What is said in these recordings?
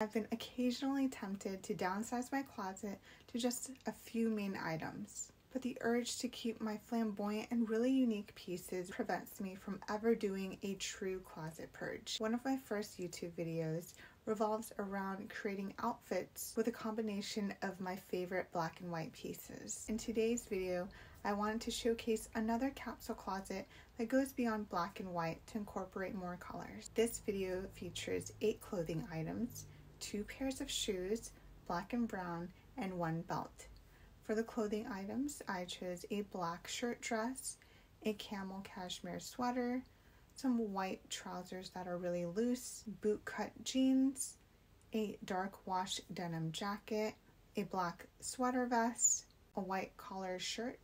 I've been occasionally tempted to downsize my closet to just a few main items, but the urge to keep my flamboyant and really unique pieces prevents me from ever doing a true closet purge. One of my first YouTube videos revolves around creating outfits with a combination of my favorite black and white pieces. In today's video, I wanted to showcase another capsule closet that goes beyond black and white to incorporate more colors. This video features 8 clothing items, 2 pairs of shoes, black and brown, and 1 belt. For the clothing items, I chose a black shirt dress, a camel cashmere sweater, some white trousers that are really loose, bootcut jeans, a dark wash denim jacket, a black sweater vest, a white collar shirt,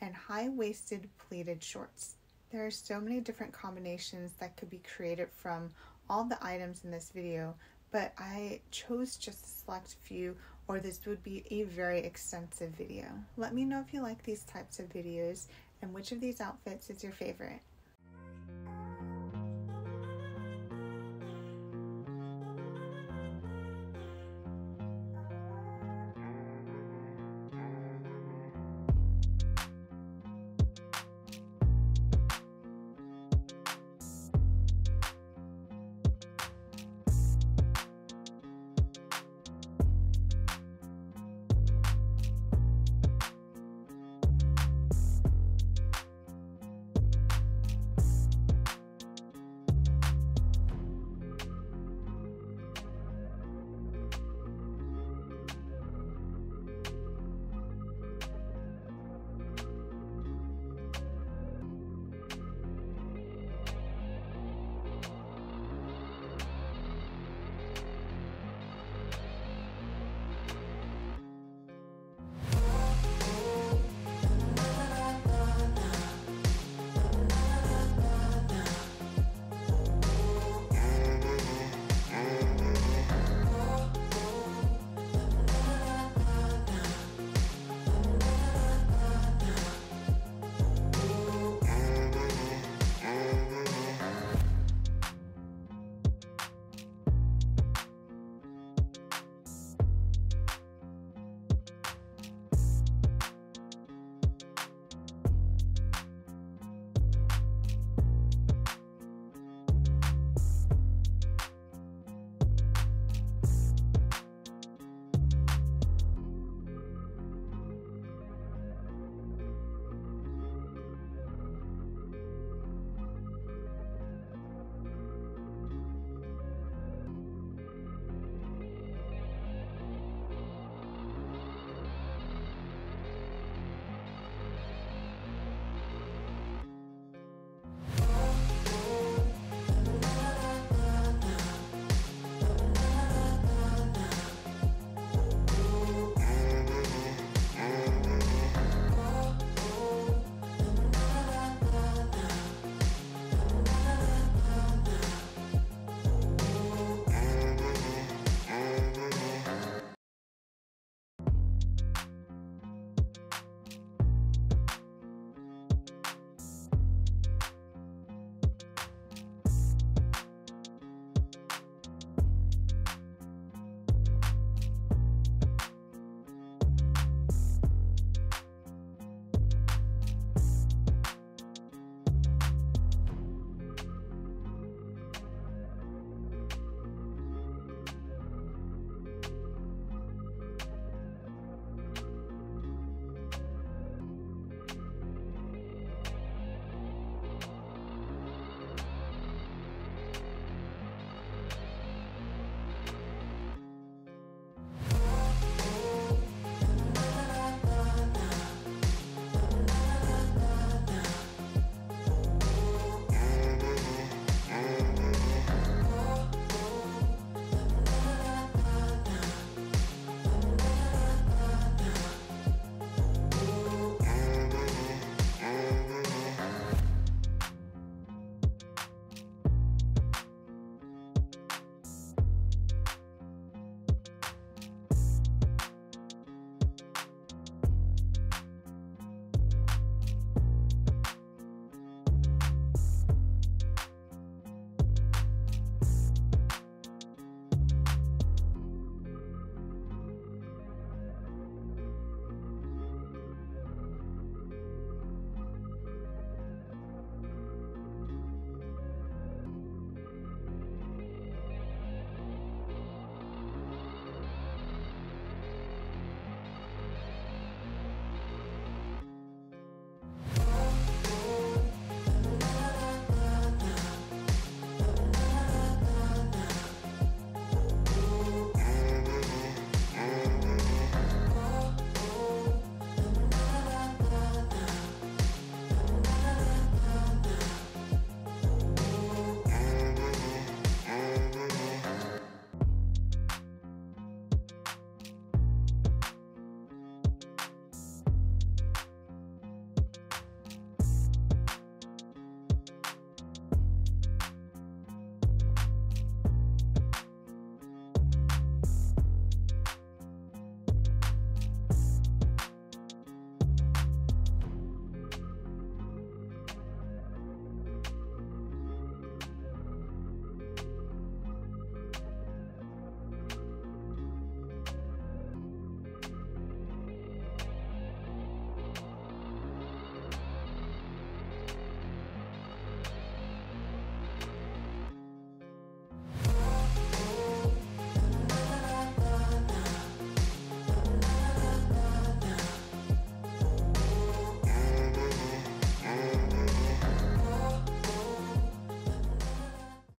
and high-waisted pleated shorts. There are so many different combinations that could be created from all the items in this video, but I chose just a select few, or this would be a very extensive video. Let me know if you like these types of videos and which of these outfits is your favorite.